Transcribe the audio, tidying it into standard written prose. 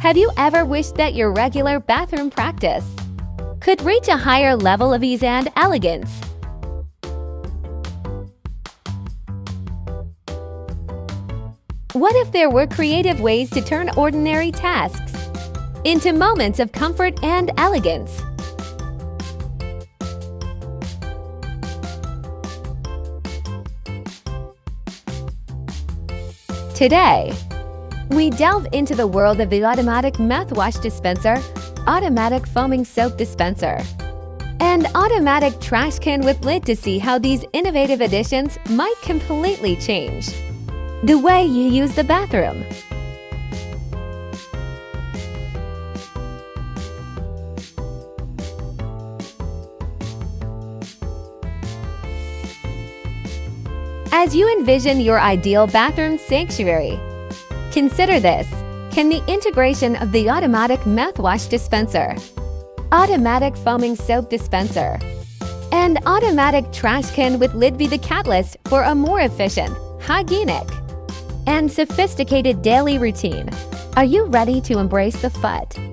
Have you ever wished that your regular bathroom practice could reach a higher level of ease and elegance? What if there were creative ways to turn ordinary tasks into moments of comfort and elegance? Today, we delve into the world of the automatic mouthwash dispenser, automatic foaming soap dispenser, and automatic trash can with lid to see how these innovative additions might completely change the way you use the bathroom. As you envision your ideal bathroom sanctuary, consider this. Can the integration of the automatic mouthwash dispenser, automatic foaming soap dispenser, and automatic trash can with lid be the catalyst for a more efficient, hygienic, and sophisticated daily routine? Are you ready to embrace the FUT?